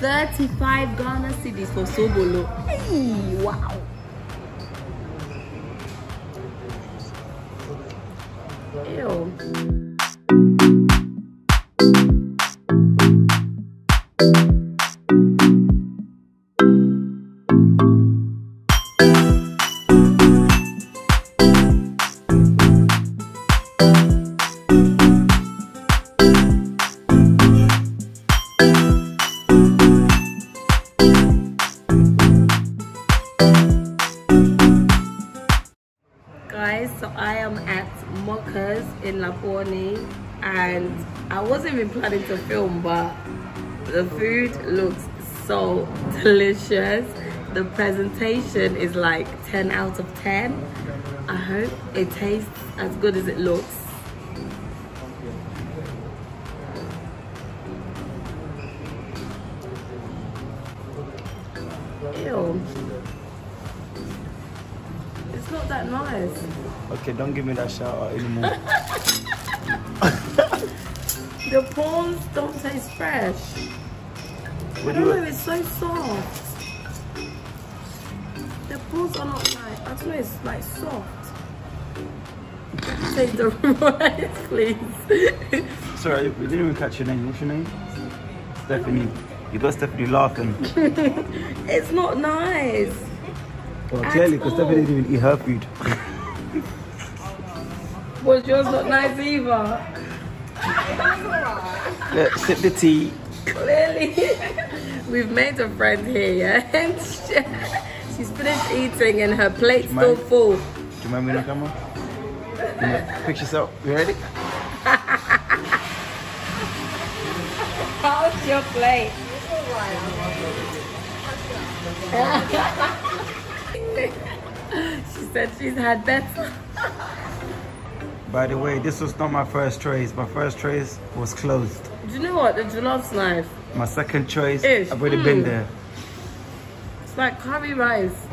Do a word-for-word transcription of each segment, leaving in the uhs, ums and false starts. thirty-five Ghana cedis for Sobolo. Hey, wow. Ew. In La Poni, and I wasn't even planning to film, but the food looks so delicious. The presentation is like ten out of ten. I hope it tastes as good as it looks. Ew. It's not that nice. Okay, don't give me that shout out anymore. The prawns don't taste fresh. What I don't do know, it? It's so soft. The prawns are not like, I don't know, it's like soft. Take the rice, please. Sorry, we didn't even catch your name. What's your name? Stephanie. You got Stephanie laughing. It's not nice. Well, clearly, because Stephanie didn't even eat her food. Was yours not nice either? Look, sip the tea. Clearly, we've made a friend here, yeah? And she's finished eating and her plate's still full. Do you mind me on camera? Fix yourself. You ready? How's your plate? She said she's had better. By the way, this was not my first choice. My first choice was closed. Do you know what? The jollof knife. My second choice, Ish. I've already mm. been there. It's like curry rice.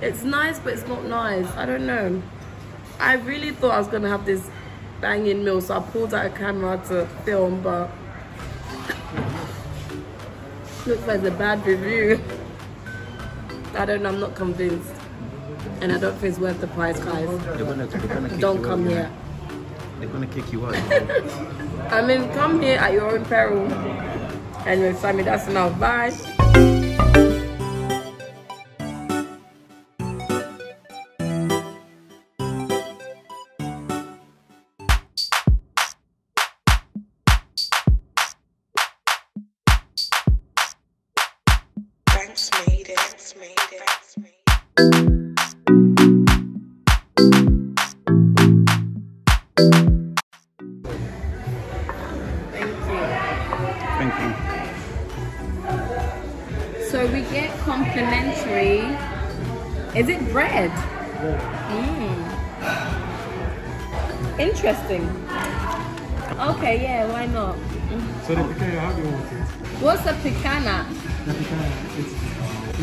It's nice, but it's not nice. I don't know. I really thought I was going to have this banging meal, so I pulled out a camera to film, but... Looks like a bad review. I don't know, I'm not convinced. And I don't think it's worth the price, guys. They're gonna, they're gonna don't come out, here. They're gonna kick you out. I mean, come here at your own peril. And with Sammy, that's enough. Bye. Thanks, mate. Thanks, mate. Thanks, mate. Is it bread? Mm. Interesting. Okay, yeah, why not? So the picanha, how do you want it? What's the picanha? The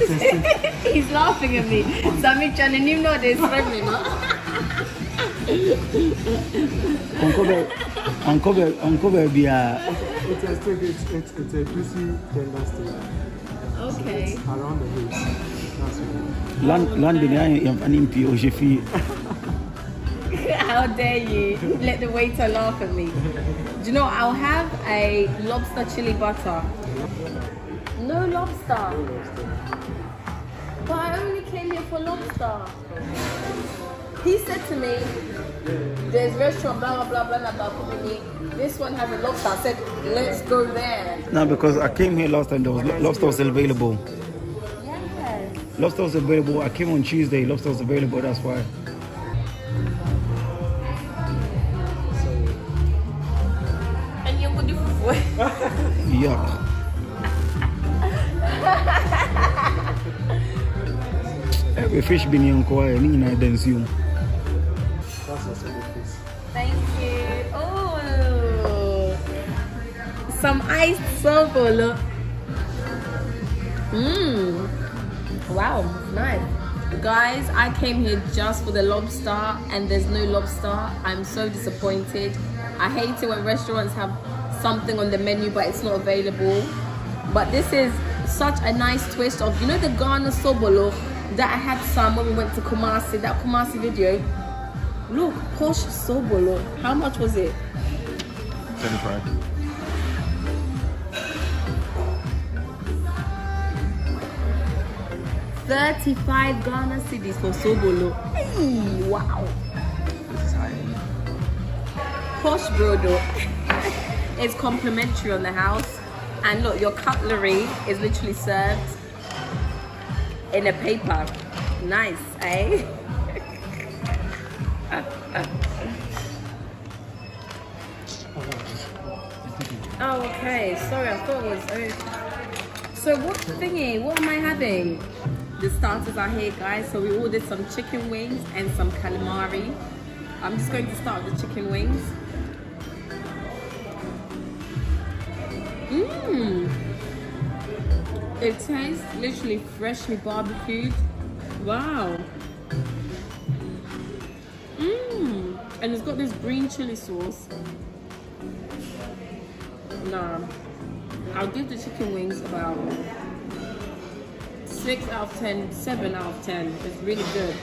picanha, it's... He's laughing at me. Samichan, and you know this friendly, no? Ancover, Ancover, Ancover be a... It's a steak, it's, it's, it's a juicy, tender steak. Okay. It's around the waist. How dare you let the waiter laugh at me? Do you know, I'll have a lobster chili butter. No lobster. But I only came here for lobster. He said to me, there's restaurant, blah, blah, blah, blah, blah, blah. This one has a lobster. I said, let's go there. No, because I came here last time, there was lobster was available. Lobster was available. I came on Tuesday. Lobster was available. That's why. And you're good for it. Yuck. Every fish been in Ancover. Ni na dance you. That's also good fish. Thank you. Oh, some iced Sobolo. Mmm. Wow, nice. Guys, I came here just for the lobster and there's no lobster. I'm so disappointed. I hate it when restaurants have something on the menu but it's not available. But this is such a nice twist of, you know, the Ghana Sobolo that I had some when we went to Kumasi, that Kumasi video. Look, Porsche Sobolo. How much was it? twenty-five. thirty-five Ghana cedis for Sobolo. Hey, wow. This is high. Porsche Brodo. It's complimentary on the house. And look, your cutlery is literally served in a paper. Nice, eh? Oh, okay. Sorry, I thought it was. Oh. So, what thingy? What am I having? The starters are here, guys. So, we ordered some chicken wings and some calamari. I'm just going to start with the chicken wings. Mmm. It tastes literally freshly barbecued. Wow. Mmm. And it's got this green chili sauce. Nah. I'll give the chicken wings about six out of ten, seven out of ten. It's really good.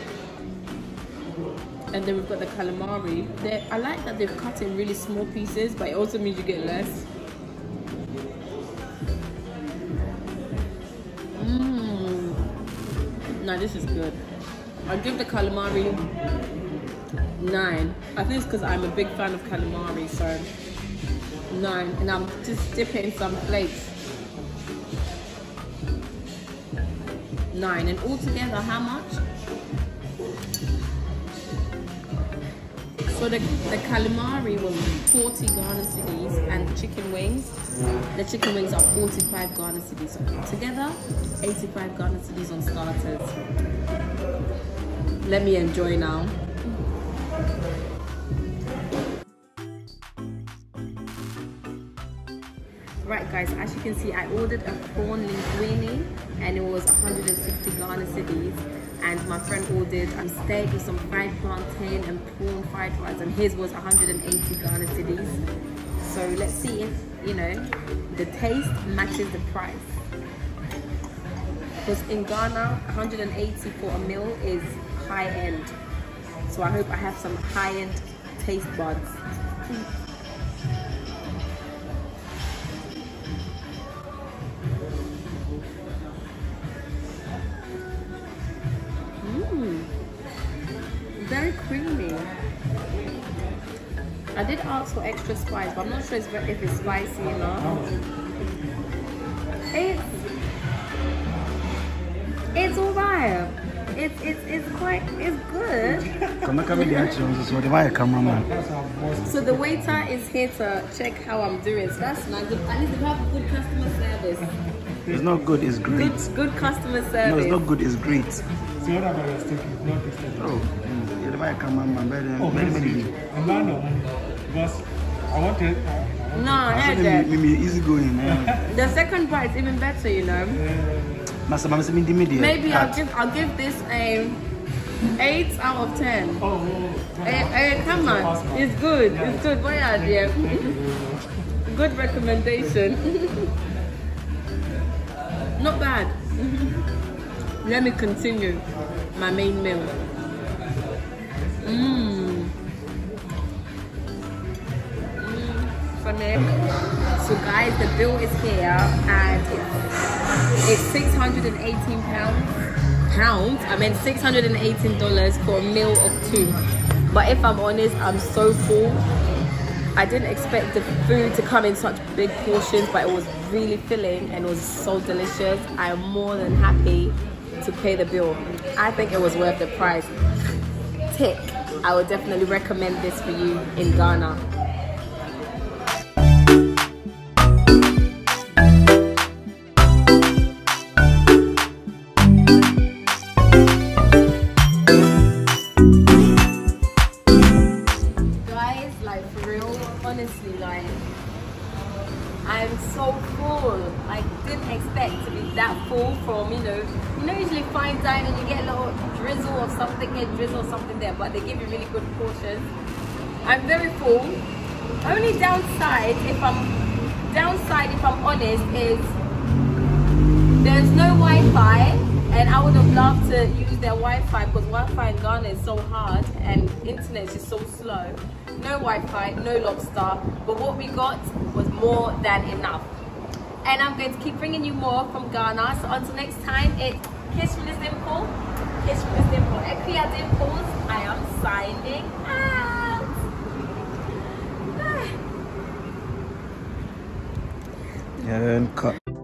And then we've got the calamari. They're, I like that they've cut in really small pieces, but it also means you get less. No, this is good. I'll give the calamari nine. I think it's because I'm a big fan of calamari, so nine. And I'm just dipping some plates. Nine. And altogether, how much? So the, the calamari was forty Ghana cedis, and the chicken wings, the chicken wings are forty-five Ghana cedis. Together, eighty-five Ghana cedis on starters. Let me enjoy now. Right guys, as you can see, I ordered a prawn linguine and it was one hundred sixty Ghana cedis. And my friend ordered a steak with some fried plantain and prawn fried rice, and his was one hundred eighty Ghana cedis. So let's see if, you know, the taste matches the price. Because in Ghana, one hundred eighty for a meal is high end. So I hope I have some high end taste buds. Very creamy. I did ask for extra spice, but I'm not sure if it's spicy enough. It's it's alright. It's it's it's quite it's good. So the waiter is here to check how I'm doing. So that's nice. At least we have good customer service. It's not good. It's great. Good, good customer service. No, it's not good. It's great. The other one is taken, not tasted. Oh. No, the second part is even better, you know. Maybe I'll give I'll give this a eight out of ten. Oh, hey, come on, it's good, it's good. What idea? Good recommendation. Not bad. Let me continue my main meal. Mmm. Mm. So guys, the bill is here and it's six hundred eighteen pounds. Pounds? I mean six hundred eighteen dollars for a meal of two. But if I'm honest, I'm so full. I didn't expect the food to come in such big portions, but it was really filling and it was so delicious. I am more than happy to pay the bill. I think it was worth the price. Tick. I would definitely recommend this for you in Ghana. Guys, like for real, honestly, like I'm so full. I didn't expect to be that full from, you know, you know usually fine dining you get a lot of drizzle or something here, drizzle or something there, but they give you really good portions. I'm very full. Only downside, if I'm downside, if I'm honest, is There's no Wi-Fi, and I would have loved to use their Wi-Fi because Wi-Fi in Ghana is so hard and internet is so slow. No Wi-Fi, no lobster, but what we got was more than enough. And I'm going to keep bringing you more from Ghana. So until next time, it's Kiss From The Dimple. Kiss From The Dimple. Akua Dimples. I am signing out. And cut.